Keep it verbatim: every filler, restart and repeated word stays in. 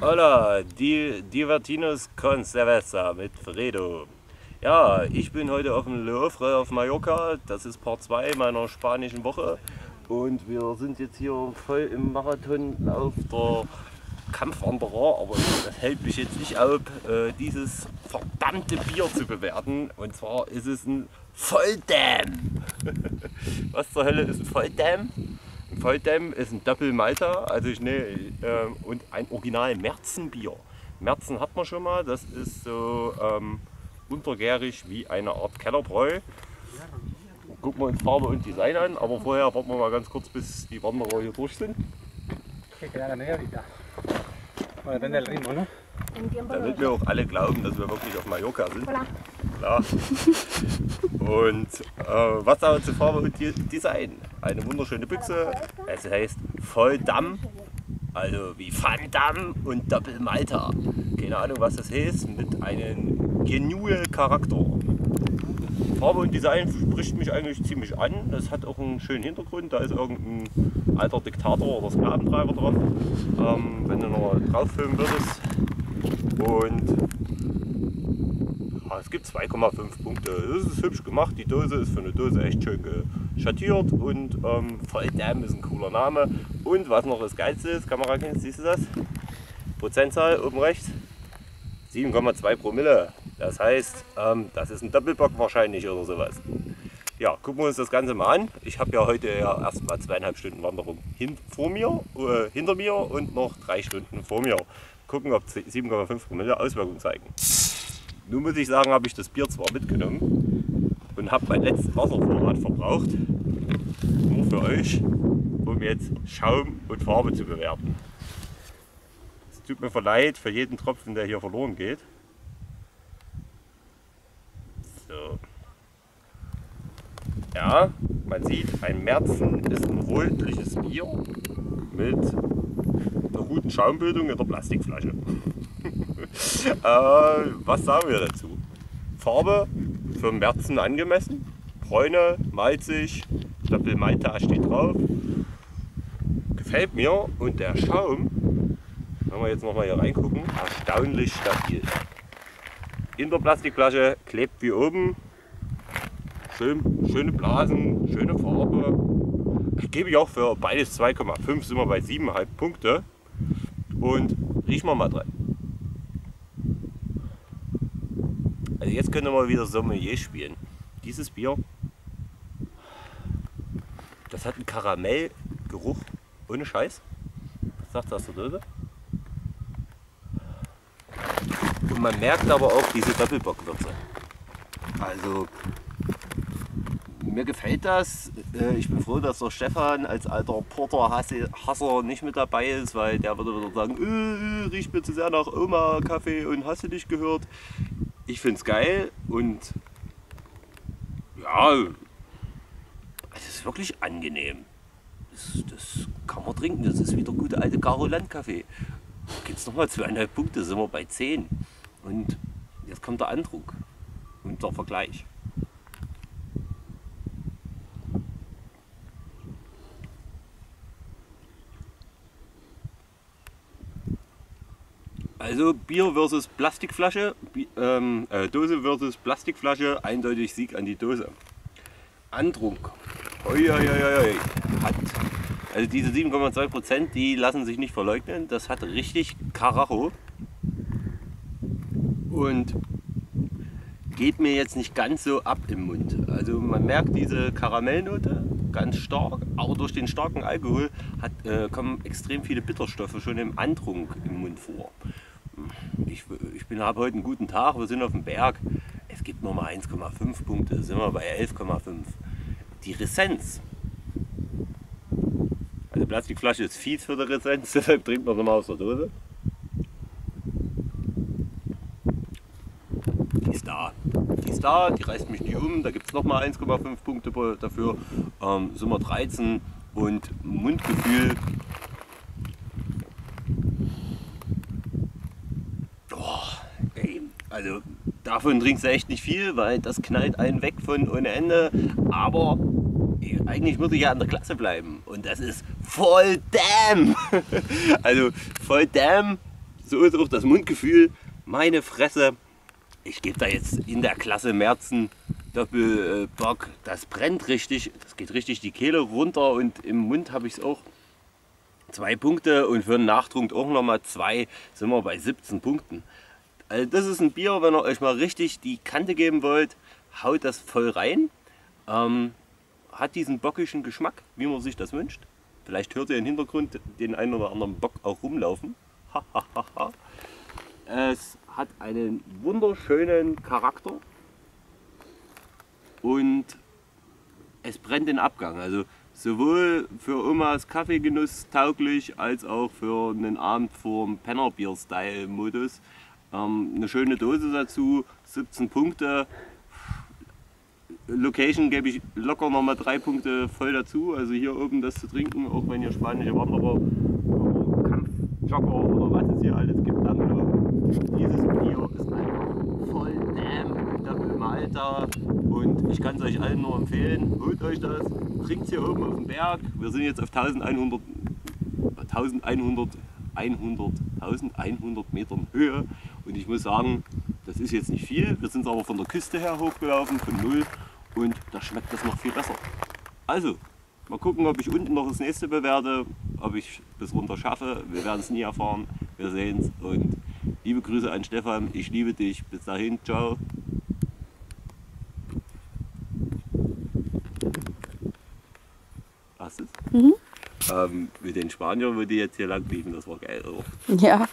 Hola, Divertinos con Cerveza mit Fredo. Ja, ich bin heute auf dem L`Ofre auf Mallorca, das ist Part zwei meiner spanischen Woche. Und wir sind jetzt hier voll im Marathon auf der Kampfwanderer, aber das hält mich jetzt nicht auf, dieses verdammte Bier zu bewerten. Und zwar ist es ein Voll Damm. Was zur Hölle ist ein Voll Damm? Ein Voll Damm ist ein Doppelmalter, also ich nehme äh, und ein Original Märzenbier. Märzen hat man schon mal, das ist so ähm, untergärig wie eine Art Kellerbräu. Gucken wir uns Farbe und Design an, aber vorher warten wir mal ganz kurz, bis die Wanderer hier durch sind. Damit wir auch alle glauben, dass wir wirklich auf Mallorca sind. Klar. Und äh, was aber zu Farbe und Design? Eine wunderschöne Büchse. Es heißt Voll Damm, also wie Van Damm und Doppelmalter. Keine Ahnung, was das heißt, mit einem genialen Charakter. Farbe und Design spricht mich eigentlich ziemlich an. Das hat auch einen schönen Hintergrund. Da ist irgendein alter Diktator oder Sklaventreiber drauf, ähm, wenn du noch drauf filmen würdest. Und ja, es gibt zwei Komma fünf Punkte. Das ist hübsch gemacht. Die Dose ist für eine Dose echt schön geschattiert. Und ähm, Voll Damm ist ein cooler Name. Und was noch das Geilste ist, Kamera, siehst du das? Prozentzahl oben rechts. sieben Komma zwei Promille. Das heißt, ähm, das ist ein Doppelbock wahrscheinlich oder sowas. Ja, gucken wir uns das Ganze mal an. Ich habe ja heute ja erstmal zweieinhalb Stunden Wanderung hin, vor mir, äh, hinter mir und noch drei Stunden vor mir. Gucken, ob sieben Komma fünf Promille Auswirkungen zeigen. Nun muss ich sagen, habe ich das Bier zwar mitgenommen und habe mein letztes Wasservorrat verbraucht, nur für euch, um jetzt Schaum und Farbe zu bewerten. Es tut mir leid für jeden Tropfen, der hier verloren geht. So. Ja, man sieht, ein Märzen ist ein rötliches Bier mit einer guten Schaumbildung in der Plastikflasche. äh, was sagen wir dazu? Farbe für Märzen angemessen, bräune, malzig, Doppelmalter steht drauf, gefällt mir, und der Schaum, wenn wir jetzt nochmal hier reingucken, erstaunlich stabil. In der Plastikflasche, klebt wie oben, Schön, schöne Blasen, schöne Farbe. Ich gebe ich auch für beides zwei Komma fünf, sind wir bei sieben Komma fünf Punkte. Und riechen wir mal dran. Also jetzt können wir wieder Sommelier spielen. Dieses Bier, das hat einen Karamellgeruch, ohne Scheiß. Was sagt das zur Dose? Und man merkt aber auch diese Doppelbockwürze. Also, mir gefällt das. Ich bin froh, dass der Stefan als alter Porter-Hasser nicht mit dabei ist, weil der würde wieder sagen, äh, riecht mir zu sehr nach Oma-Kaffee und hast du nicht gehört. Ich find's geil und ja, es ist wirklich angenehm. Das, das kann man trinken, das ist wie der gute alte Garo-Land-Kaffee. Jetzt nochmal zweieinhalb Punkte, sind wir bei zehn. Und jetzt kommt der Andruck und der Vergleich. Also Bier versus Plastikflasche, Bier, ähm, äh, Dose versus Plastikflasche, eindeutig Sieg an die Dose. Andruck, oi, oi, oi, oi. Hat, also diese sieben Komma zwei Prozent, die lassen sich nicht verleugnen, das hat richtig Karacho. Und geht mir jetzt nicht ganz so ab im Mund. Also man merkt diese Karamellnote ganz stark, aber durch den starken Alkohol hat, äh, kommen extrem viele Bitterstoffe schon im Andrunk im Mund vor. Ich, ich habe heute einen guten Tag, wir sind auf dem Berg. Es gibt nochmal eins Komma fünf Punkte, sind wir bei elf Komma fünf. Die Ressenz. Also Plastikflasche ist fies für die Ressenz, deshalb trinkt man nochmal aus der Dose. Die ist da. Die ist da, die reißt mich nicht um, da gibt es nochmal eins Komma fünf Punkte dafür. Ähm, Summe dreizehn und Mundgefühl. Oh, ey. Also davon trinkst du echt nicht viel, weil das knallt einen weg von ohne Ende. Aber ey, eigentlich muss ich ja an der Klasse bleiben und das ist Voll Damm. Also Voll Damm so ist auch das Mundgefühl. Meine Fresse, ich gebe da jetzt in der Klasse Märzen Doppelbock. Das brennt richtig, das geht richtig die Kehle runter und im Mund habe ich es auch. Zwei Punkte und für einen Nachtrunk auch nochmal zwei, sind wir bei siebzehn Punkten. Also das ist ein Bier, wenn ihr euch mal richtig die Kante geben wollt, haut das voll rein. Ähm, hat diesen bockischen Geschmack, wie man sich das wünscht. Vielleicht hört ihr im Hintergrund den einen oder anderen Bock auch rumlaufen. Es hat einen wunderschönen Charakter und es brennt den Abgang. Also sowohl für Omas Kaffeegenuss tauglich, als auch für einen Abend vorm Pennerbier-Style-Modus. Ähm, eine schöne Dose dazu, siebzehn Punkte. Location gebe ich locker nochmal drei Punkte voll dazu. Also hier oben das zu trinken, auch wenn ihr spanische Wanderer, Kampfjogger oder was es hier alles gibt, dann dieses Bier ist einfach voll damn, Doppel Malta, und ich kann es euch allen nur empfehlen, holt euch das, trinkt es hier oben auf dem Berg. Wir sind jetzt auf elfhundert Metern Höhe und ich muss sagen, das ist jetzt nicht viel, wir sind aber von der Küste her hochgelaufen, von null, und da schmeckt das noch viel besser. Also, mal gucken, ob ich unten noch das nächste bewerte, ob ich bis runter schaffe, wir werden es nie erfahren, wir sehen es. Und liebe Grüße an Stefan, ich liebe dich, bis dahin, ciao. Was ist? Mhm. Ähm, mit den Spaniern, wo die jetzt hier lang liefen, das war geil, oder? Ja.